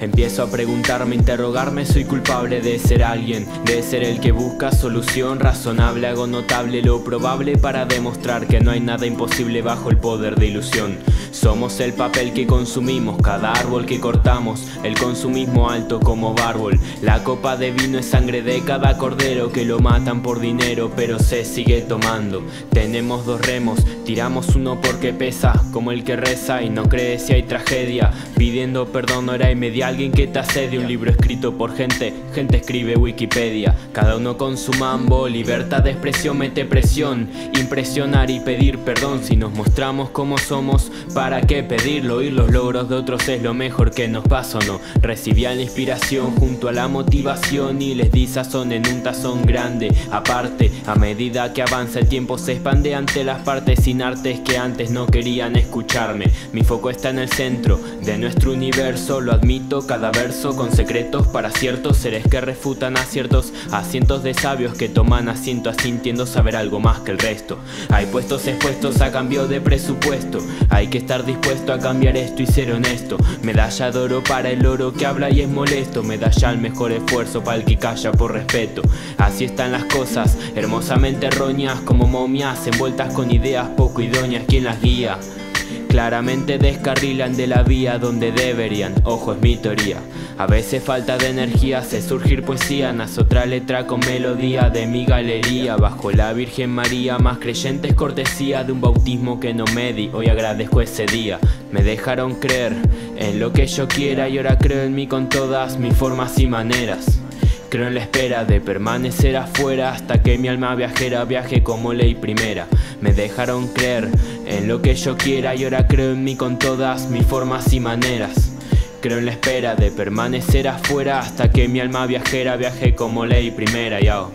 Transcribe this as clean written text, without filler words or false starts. Empiezo a preguntarme, interrogarme, soy culpable de ser alguien, de ser el que busca solución razonable. Hago notable lo probable para demostrar que no hay nada imposible bajo el poder de ilusión. Somos el papel que consumimos, cada árbol que cortamos, el consumismo alto como bárbol. La copa de vino es sangre de cada cordero que lo matan por dinero, pero se sigue tomando. Tenemos dos remos, tiramos uno porque pesa, como el que reza y no cree si hay tragedia. Pidiendo perdón hora y media, alguien que te asedia. Un libro escrito por gente, gente escribe Wikipedia. Cada uno con su mambo, libertad de expresión mete presión. Impresionar y pedir perdón, si nos mostramos como somos, ¿para qué pedirlo? Oír los logros de otros es lo mejor que nos pasa, ¿o no? Recibían la inspiración junto a la motivación y les di sazón en un tazón grande. Aparte, a medida que avanza el tiempo se expande ante las partes sin artes que antes no querían escucharme. Mi foco está en el centro de nuestro universo, lo admito, cada verso con secretos para ciertos seres que refutan aciertos, a cientos de sabios que toman asiento asintiendo saber algo más que el resto. Hay puestos expuestos a cambio de presupuesto, hay que estar dispuesto a cambiar esto y ser honesto. Medalla de oro para el oro que habla y es molesto, medalla al mejor esfuerzo para el que calla por respeto. Así están las cosas, hermosamente erróneas, como momias envueltas con ideas poco idóneas. ¿Quién las guía? Claramente descarrilan de la vía donde deberían, ojo, es mi teoría. A veces falta de energía hace surgir poesía, nace otra letra con melodía de mi galería. Bajo la Virgen María, más creyente es cortesía de un bautismo que no me di, hoy agradezco ese día. Me dejaron creer en lo que yo quiera y ahora creo en mí con todas mis formas y maneras. Creo en la espera de permanecer afuera hasta que mi alma viajera viaje como ley primera. Me dejaron creer en lo que yo quiera y ahora creo en mí con todas mis formas y maneras. Creo en la espera de permanecer afuera hasta que mi alma viajera viaje como ley primera, yo.